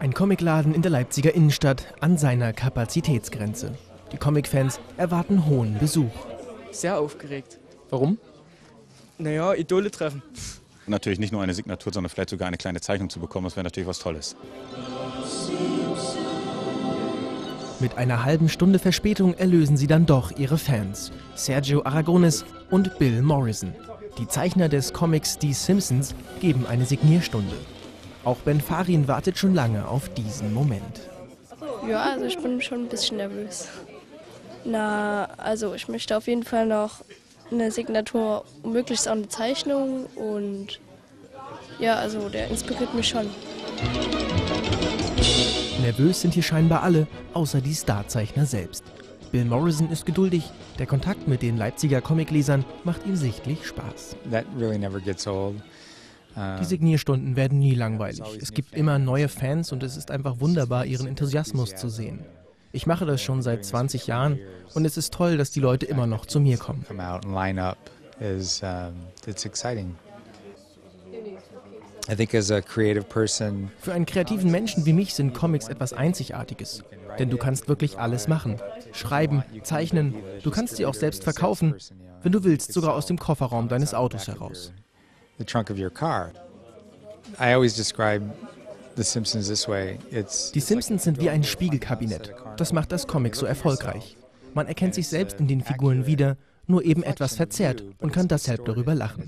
Ein Comicladen in der Leipziger Innenstadt an seiner Kapazitätsgrenze. Die Comicfans erwarten hohen Besuch. Sehr aufgeregt. Warum? Naja, Idole treffen. Natürlich nicht nur eine Signatur, sondern vielleicht sogar eine kleine Zeichnung zu bekommen, das wäre natürlich was Tolles. Mit einer halben Stunde Verspätung erlösen sie dann doch ihre Fans. Sergio Aragones und Bill Morrison. Die Zeichner des Comics The Simpsons geben eine Signierstunde. Auch Ben Farin wartet schon lange auf diesen Moment. Ja, also ich bin schon ein bisschen nervös. Na, also ich möchte auf jeden Fall noch eine Signatur, möglichst auch eine Zeichnung. Und ja, also der inspiriert mich schon. Nervös sind hier scheinbar alle, außer die Starzeichner selbst. Bill Morrison ist geduldig. Der Kontakt mit den Leipziger Comiclesern macht ihm sichtlich Spaß. Die Signierstunden werden nie langweilig. Es gibt immer neue Fans und es ist einfach wunderbar, ihren Enthusiasmus zu sehen. Ich mache das schon seit 20 Jahren und es ist toll, dass die Leute immer noch zu mir kommen. Für einen kreativen Menschen wie mich sind Comics etwas Einzigartiges. Denn du kannst wirklich alles machen. Schreiben, zeichnen, du kannst sie auch selbst verkaufen, wenn du willst, sogar aus dem Kofferraum deines Autos heraus. Die Simpsons sind wie ein Spiegelkabinett. Das macht das Comic so erfolgreich. Man erkennt sich selbst in den Figuren wieder, nur eben etwas verzerrt und kann deshalb darüber lachen.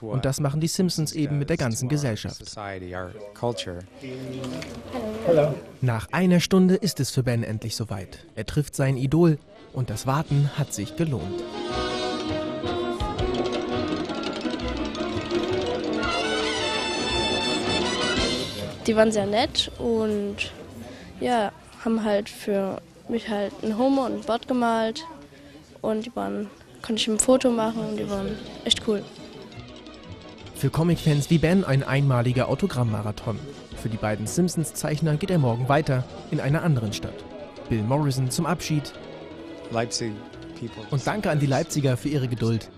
Und das machen die Simpsons eben mit der ganzen Gesellschaft. Nach einer Stunde ist es für Ben endlich soweit. Er trifft sein Idol und das Warten hat sich gelohnt. Die waren sehr nett und ja, haben halt für mich halt einen Homo und ein Bot gemalt und die waren... Konnte ich ein Foto machen und die waren echt cool. Für Comicfans wie Ben ein einmaliger Autogrammmarathon. Für die beiden Simpsons-Zeichner geht er morgen weiter in einer anderen Stadt. Bill Morrison zum Abschied. Und danke an die Leipziger für ihre Geduld.